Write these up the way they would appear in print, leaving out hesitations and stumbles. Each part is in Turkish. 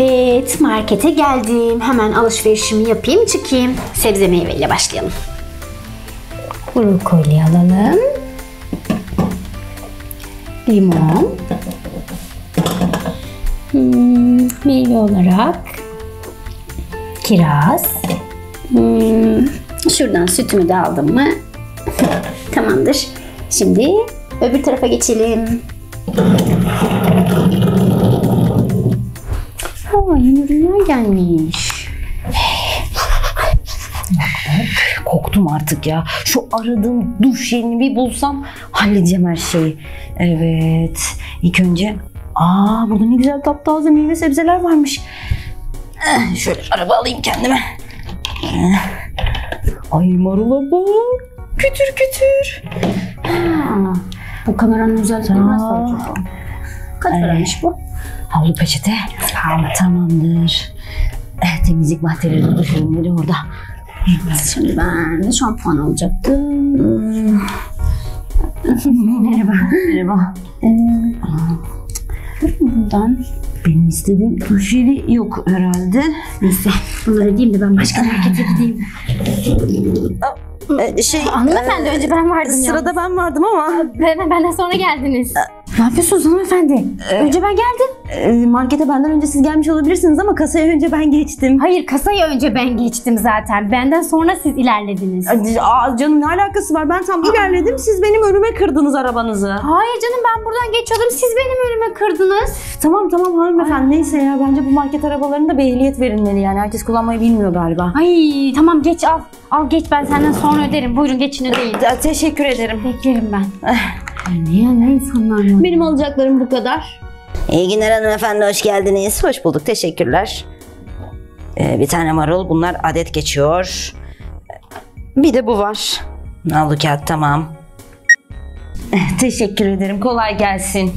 Evet, markete geldim. Hemen alışverişimi yapayım, çıkayım. Sebze meyveyle başlayalım. Brokoli alalım. Limon. Meyve olarak kiraz. Şuradan sütümü de aldım mı? Tamamdır. Şimdi öbür tarafa geçelim. Yeni ürünler gelmiş. Koktum artık ya. Şu aradığım duş jelini bir bulsam halledeceğim her şeyi. Evet. İlk önce... burada ne güzel taptaze meyve sebzeler varmış. Şöyle araba alayım kendime. Ay marula bak. Kütür kütür. Bu kameranın özelliği nasıl? Kaç paraymış bu? Havlu peçete. Tamamdır. Temizlik maddeleri, duş ürünleri orada. Şimdi ben de şampuan alacaktım. Merhaba. Merhaba. Buradan benim istediğim duş jeli yok herhalde. Neyse, bunları diyeyim de ben başka markete gideyim. Hanımefendi, önce ben vardım ya. Sırada ben vardım ama. Benden sonra geldiniz. Ne yapıyorsunuz hanımefendi? Önce ben geldim. Markete benden önce siz gelmiş olabilirsiniz ama kasaya önce ben geçtim. Hayır, kasaya önce ben geçtim zaten. Benden sonra siz ilerlediniz. Canım ne alakası var? Ben tam ilerledim. Siz benim önüme kırdınız arabanızı. Hayır canım, ben buradan geçiyordum. Siz benim önüme kırdınız. Tamam hanımefendi. Neyse ya, bence bu market arabalarında bir ehliyet verilmeli yani. Herkes kullanmayı bilmiyor galiba. Ay tamam, geç al. Al geç, ben senden sonra öderim. Buyurun geçin ödeyin. Teşekkür ederim. Beklerim ben. Ne insanlar var. Benim alacaklarım bu kadar. İyi günler hanımefendi, hoş geldiniz. Hoş bulduk, teşekkürler. Bir tane marul, bunlar adet geçiyor. Bir de bu var. Nallı kağıt, tamam. Teşekkür ederim, kolay gelsin.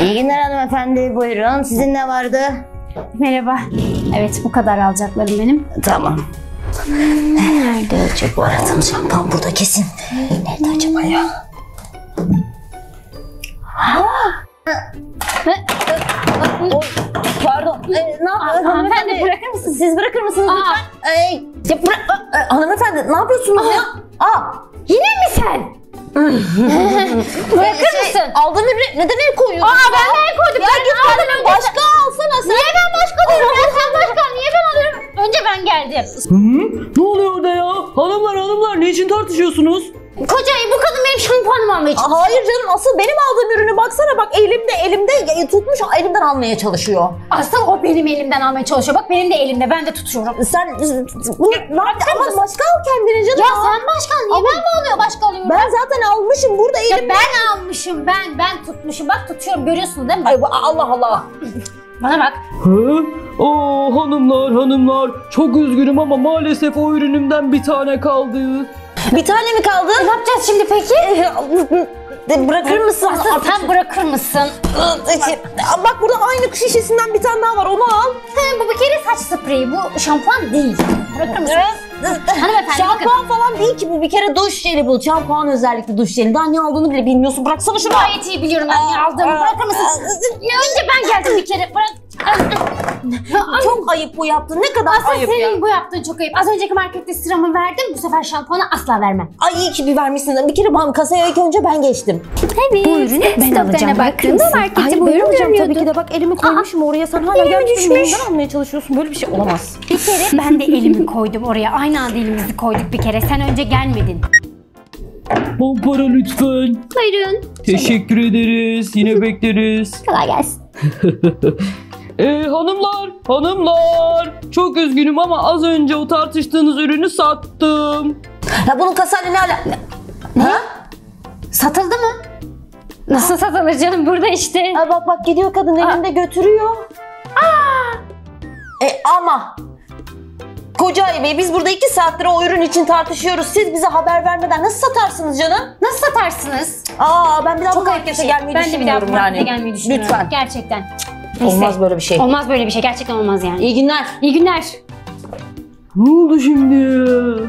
İyi günler hanımefendi, buyurun. Sizin ne vardı? Merhaba. Evet, bu kadar alacaklarım benim. Tamam. Nerede acaba? Aradığım şampuan burada kesin. Nerede acaba ya? Pardon. Ne yapıyorsunuz? Hanımefendi bırakır mısınız? Siz bırakır mısınız lütfen? Hanımefendi ne yapıyorsunuz ya? Yine mi sen? Bırakır mısın? Aldığın ürünü neden el koyuyorsun? Ben de el koydum. Ya git kadına başka alsana sen. Niye ben başka diyorum? Sen başka, niye ben alıyorum? Önce ben geldim. Ne oluyor orada ya? Hanımlar ne için tartışıyorsunuz? Kocayı, bu kadın benim şampuanımı almaya çalışıyor. Hayır canım, asıl benim aldığım ürünü baksana, bak elimde tutmuş, elimden almaya çalışıyor. Asıl o benim elimden almaya çalışıyor. Bak benim de elimde, ben de tutuyorum. Sen bunu ama başka al kendine canım. Ya sen başka al, niye ben mi oluyor başka alıyorum? Ben zaten almışım burada elimde. Ya ben almışım, ben tutmuşum, bak tutuyorum, görüyorsun değil mi? Ay Allah Allah. Bana bak. Hanımlar çok üzgünüm ama maalesef o ürünümden bir tane kaldı. Bir tane mi kaldı? Ne yapacağız şimdi peki? Bırakır mısın? Sen bırakır mısın? Bak burada aynı şişesinden bir tane daha var, onu al. Bu bir kere saç spreyi, bu şampuan değil. Bırakır mısın? Hanımefendi, şampuan falan değil ki bu, bir kere duş jeli bu. Şampuan özellikle duş jeli. Daha ne aldığını bile bilmiyorsun. Bıraksana şunu. Gayet iyi biliyorum ben ne aldığımı. Bırakır mısın? Önce ben geldim bir kere. Bırak. Çok ayıp bu yaptın. Ne kadar ayıp ya. Senin bu yaptığın çok ayıp. Az önceki markette sıramı verdim. Bu sefer şampuanı asla vermem. Ay iyi ki bir vermişsin. Bir kere kasaya ilk önce ben geçtim. Evet. Bu ürünü ben alacağım. Baktığımda markette bu ürünü görmüyordum. Tabii ki de bak elimi koymuşum oraya. Sen hala gelmişsin. Neden almaya çalışıyorsun? Böyle bir şey olamaz. Bir kere ben de elimi koydum oraya. Aynı anda elimizi koyduk bir kere. Sen önce gelmedin. Bol para lütfen. Buyurun. Teşekkür ederiz. Yine bekleriz. Kolay gelsin. Hanımlar çok üzgünüm ama az önce o tartıştığınız ürünü sattım. Ya bunun kasayla ne alakası? Ne? Satıldı mı? Nasıl satılır canım, burada işte. Bak gidiyor kadın, elinde götürüyor. Ama koca bey, biz burada 2 saattir o ürün için tartışıyoruz. Siz bize haber vermeden nasıl satarsınız canım? Nasıl satarsınız? Ben bir daha bu markete gelmeyi düşünmüyorum yani. Lütfen. Gerçekten. Neyse. Olmaz böyle bir şey. Olmaz böyle bir şey. Gerçekten olmaz yani. İyi günler. İyi günler. Ne oldu şimdi?